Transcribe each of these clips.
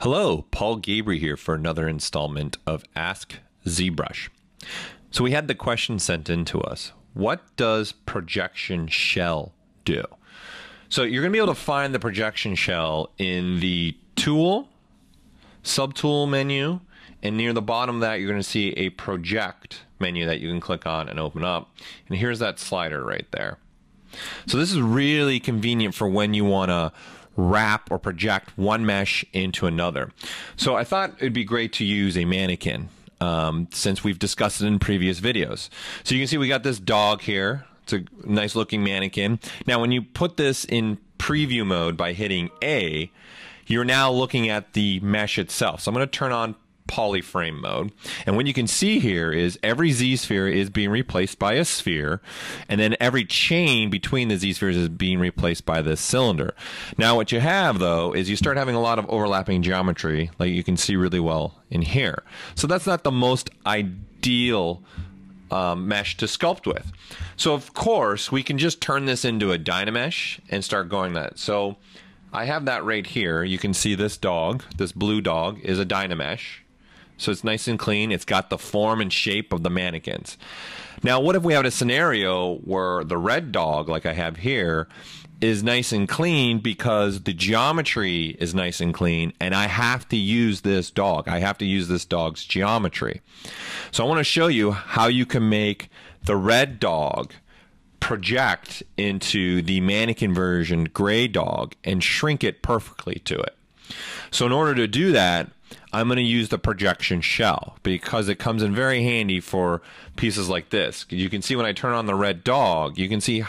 Hello, Paul Gabri here for another installment of Ask ZBrush. So we had the question sent in to us. What does Projection Shell do? So you're going to be able to find the Projection Shell in the Tool, Subtool menu, and near the bottom of that, you're going to see a Project menu that you can click on and open up. And here's that slider right there. So this is really convenient for when you want to wrap or project one mesh into another. So I thought it'd be great to use a mannequin since we've discussed it in previous videos. So you can see we got this dog here. It's a nice looking mannequin. Now when you put this in preview mode by hitting A, you're now looking at the mesh itself. So I'm going to turn on Polyframe mode, and what you can see here is every Z sphere is being replaced by a sphere, and then every chain between the Z spheres is being replaced by this cylinder. Now what you have though is you start having a lot of overlapping geometry, like you can see really well in here. So that's not the most ideal mesh to sculpt with. So of course we can just turn this into a Dynamesh and start going that. So I have that right here. You can see this dog, this blue dog, is a Dynamesh. So it's nice and clean. It's got the form and shape of the mannequins. Now, what if we have a scenario where the red dog, like I have here, is nice and clean because the geometry is nice and clean, and I have to use this dog. I have to use this dog's geometry. So I want to show you how you can make the red dog project into the mannequin version gray dog and shrink it perfectly to it. So in order to do that, I'm going to use the projection shell because it comes in very handy for pieces like this. You can see when I turn on the red dog, you can see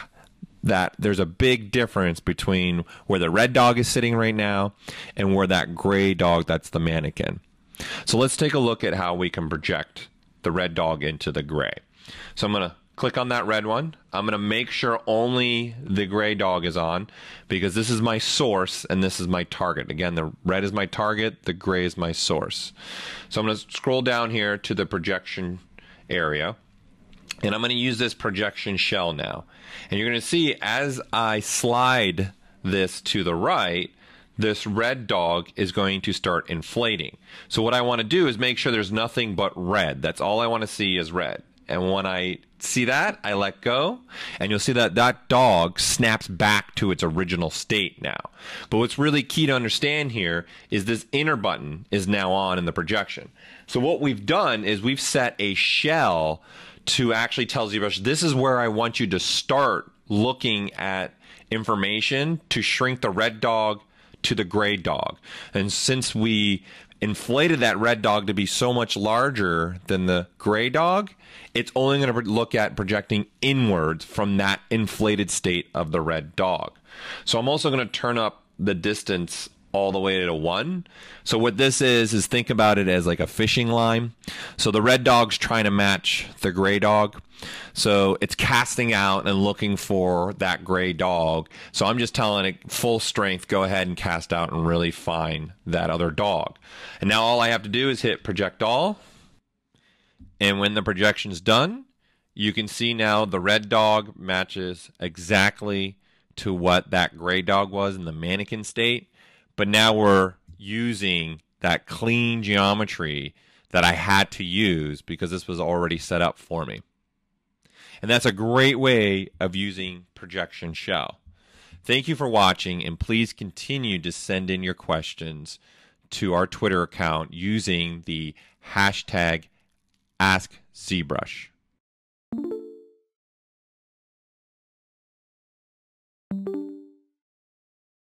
that there's a big difference between where the red dog is sitting right now and where that gray dog, that's the mannequin. So let's take a look at how we can project the red dog into the gray. So I'm going to click on that red one. I'm going to make sure only the gray dog is on because this is my source and this is my target. Again, the red is my target, the gray is my source. So I'm going to scroll down here to the projection area, and I'm going to use this projection shell now. And you're going to see as I slide this to the right, this red dog is going to start inflating. So what I want to do is make sure there's nothing but red. That's all I want to see is red. And when I see that, I let go, and you'll see that that dog snaps back to its original state now. But what's really key to understand here is this inner button is now on in the projection. So what we've done is we've set a shell to actually tell ZBrush, this is where I want you to start looking at information to shrink the red dog to the gray dog. And since we inflated that red dog to be so much larger than the gray dog, it's only going to look at projecting inwards from that inflated state of the red dog. So I'm also going to turn up the distance all the way to 1. So what this is think about it as like a fishing line. So the red dog's trying to match the gray dog. So it's casting out and looking for that gray dog. So I'm just telling it full strength, go ahead and cast out and really find that other dog. And now all I have to do is hit project all. And when the projection's done, you can see now the red dog matches exactly to what that gray dog was in the mannequin state. But now we're using that clean geometry that I had to use because this was already set up for me. And that's a great way of using Projection Shell. Thank you for watching, and please continue to send in your questions to our Twitter account using the hashtag AskZBrush.